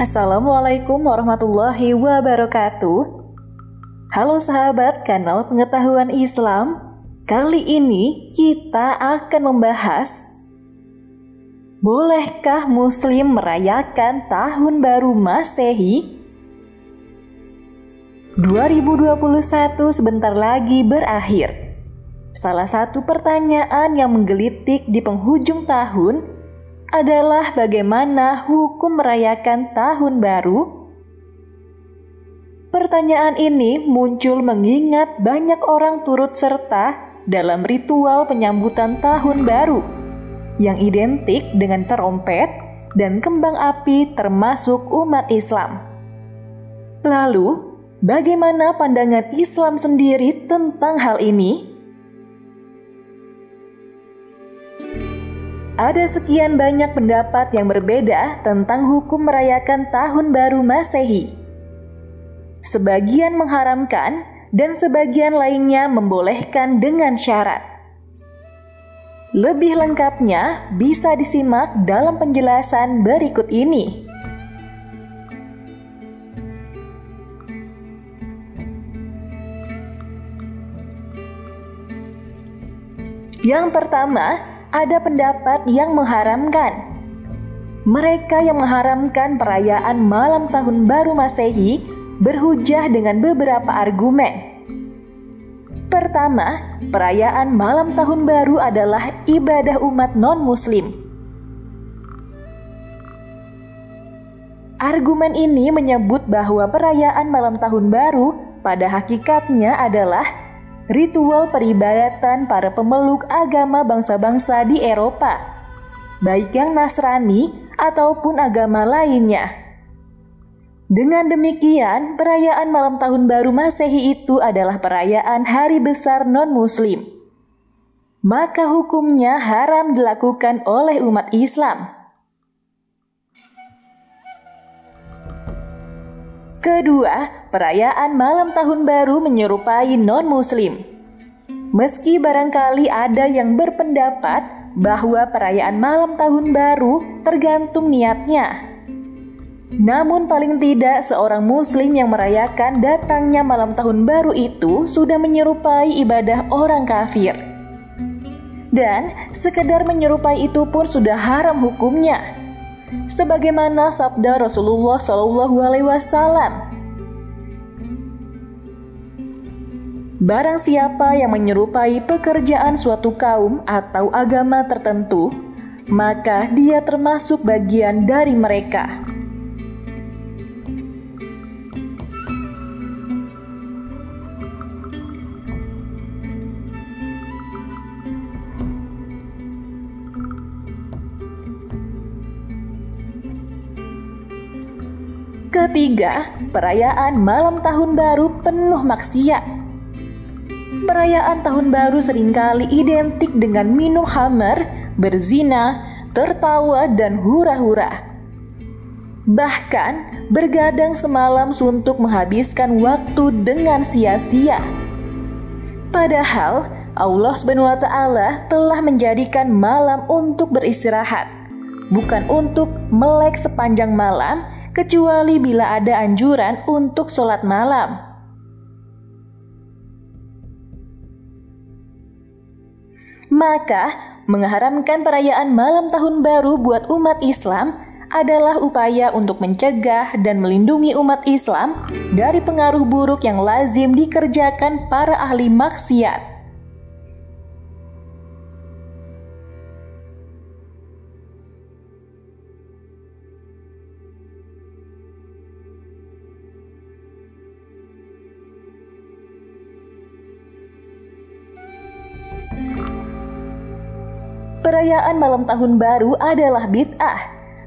Assalamualaikum warahmatullahi wabarakatuh. Halo sahabat Kanal Pengetahuan Islam. Kali ini kita akan membahas, bolehkah muslim merayakan Tahun Baru Masehi? 2021 sebentar lagi berakhir. Salah satu pertanyaan yang menggelitik di penghujung tahun adalah bagaimana hukum merayakan Tahun Baru? Pertanyaan ini muncul mengingat banyak orang turut serta dalam ritual penyambutan tahun baru yang identik dengan terompet dan kembang api termasuk umat Islam. Lalu, bagaimana pandangan Islam sendiri tentang hal ini? Ada sekian banyak pendapat yang berbeda tentang hukum merayakan Tahun Baru Masehi. Sebagian mengharamkan dan sebagian lainnya membolehkan dengan syarat. Lebih lengkapnya bisa disimak dalam penjelasan berikut ini. Yang pertama, ada pendapat yang mengharamkan. Mereka yang mengharamkan perayaan malam Tahun Baru Masehi berhujah dengan beberapa argumen. Pertama, perayaan malam tahun baru adalah ibadah umat non-muslim. Argumen ini menyebut bahwa perayaan malam tahun baru pada hakikatnya adalah ritual peribadatan para pemeluk agama bangsa-bangsa di Eropa, baik yang Nasrani ataupun agama lainnya. Dengan demikian, perayaan malam tahun baru Masehi itu adalah perayaan hari besar non-muslim. Maka hukumnya haram dilakukan oleh umat Islam. Kedua, perayaan malam tahun baru menyerupai non-muslim. Meski barangkali ada yang berpendapat bahwa perayaan malam tahun baru tergantung niatnya. Namun paling tidak seorang muslim yang merayakan datangnya malam tahun baru itu sudah menyerupai ibadah orang kafir. Dan sekedar menyerupai itu pun sudah haram hukumnya. Sebagaimana sabda Rasulullah SAW, barang siapa yang menyerupai pekerjaan suatu kaum atau agama tertentu, maka dia termasuk bagian dari mereka. Ketiga, perayaan malam tahun baru penuh maksiat. Perayaan tahun baru seringkali identik dengan minum khamar, berzina, tertawa, dan hura-hura. Bahkan, bergadang semalam suntuk menghabiskan waktu dengan sia-sia. Padahal, Allah SWT telah menjadikan malam untuk beristirahat, bukan untuk melek sepanjang malam, kecuali bila ada anjuran untuk sholat malam. Maka, mengharamkan perayaan malam tahun baru buat umat Islam adalah upaya untuk mencegah dan melindungi umat Islam dari pengaruh buruk yang lazim dikerjakan para ahli maksiat. Perayaan malam tahun baru adalah bid'ah.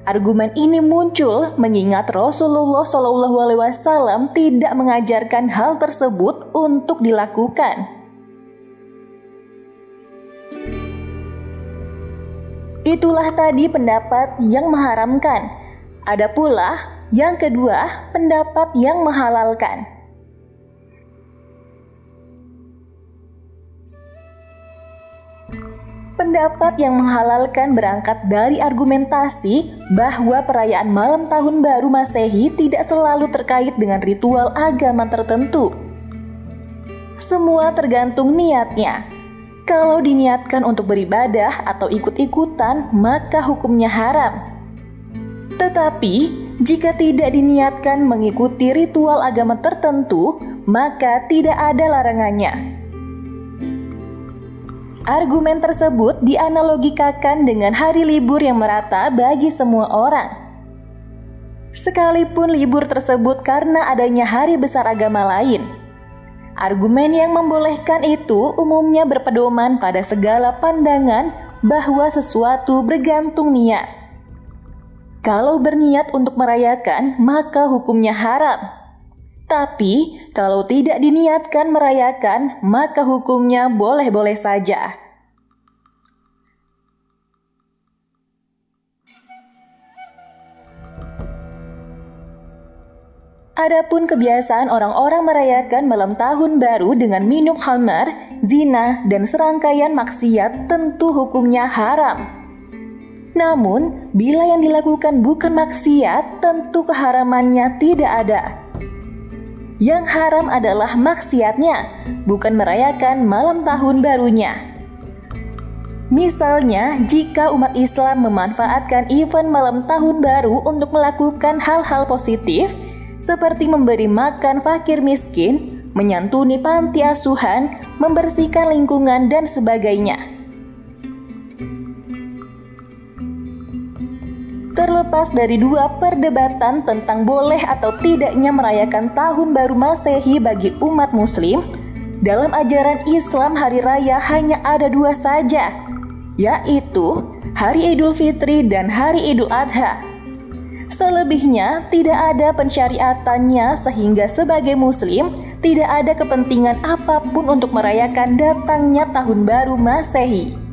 Argumen ini muncul mengingat Rasulullah SAW tidak mengajarkan hal tersebut untuk dilakukan. Itulah tadi pendapat yang mengharamkan. Ada pula yang kedua, pendapat yang menghalalkan. Pendapat yang menghalalkan berangkat dari argumentasi bahwa perayaan malam tahun baru Masehi tidak selalu terkait dengan ritual agama tertentu. Semua tergantung niatnya. Kalau diniatkan untuk beribadah atau ikut-ikutan, maka hukumnya haram. Tetapi, jika tidak diniatkan mengikuti ritual agama tertentu, maka tidak ada larangannya. Argumen tersebut dianalogikakan dengan hari libur yang merata bagi semua orang. Sekalipun libur tersebut karena adanya hari besar agama lain, argumen yang membolehkan itu umumnya berpedoman pada segala pandangan bahwa sesuatu bergantung niat. Kalau berniat untuk merayakan, maka hukumnya haram. Tapi, kalau tidak diniatkan merayakan, maka hukumnya boleh-boleh saja. Adapun kebiasaan orang-orang merayakan malam tahun baru dengan minum khamar, zina, dan serangkaian maksiat tentu hukumnya haram. Namun, bila yang dilakukan bukan maksiat, tentu keharamannya tidak ada. Yang haram adalah maksiatnya, bukan merayakan malam tahun barunya. Misalnya, jika umat Islam memanfaatkan event malam tahun baru untuk melakukan hal-hal positif, seperti memberi makan fakir miskin, menyantuni panti asuhan, membersihkan lingkungan, dan sebagainya. Terlepas dari dua perdebatan tentang boleh atau tidaknya merayakan Tahun Baru Masehi bagi umat muslim, dalam ajaran Islam hari raya hanya ada dua saja, yaitu Hari Idul Fitri dan Hari Idul Adha. Selebihnya tidak ada pensyariatannya sehingga sebagai muslim tidak ada kepentingan apapun untuk merayakan datangnya Tahun Baru Masehi.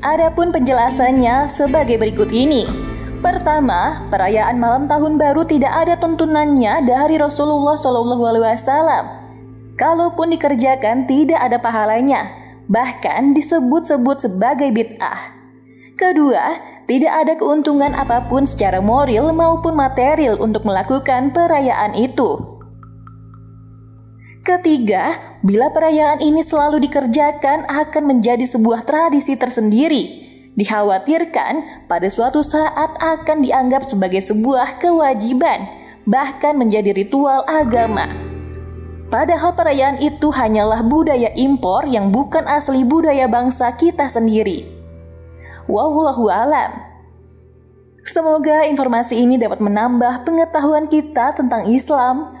Adapun penjelasannya sebagai berikut ini. Pertama, perayaan malam tahun baru tidak ada tuntunannya dari Rasulullah SAW. Kalaupun dikerjakan tidak ada pahalanya, bahkan disebut-sebut sebagai bid'ah. Kedua, tidak ada keuntungan apapun secara moral maupun material untuk melakukan perayaan itu. Ketiga, bila perayaan ini selalu dikerjakan akan menjadi sebuah tradisi tersendiri. Dikhawatirkan pada suatu saat akan dianggap sebagai sebuah kewajiban, bahkan menjadi ritual agama. Padahal perayaan itu hanyalah budaya impor yang bukan asli budaya bangsa kita sendiri. Wallahu a'lam. Semoga informasi ini dapat menambah pengetahuan kita tentang Islam.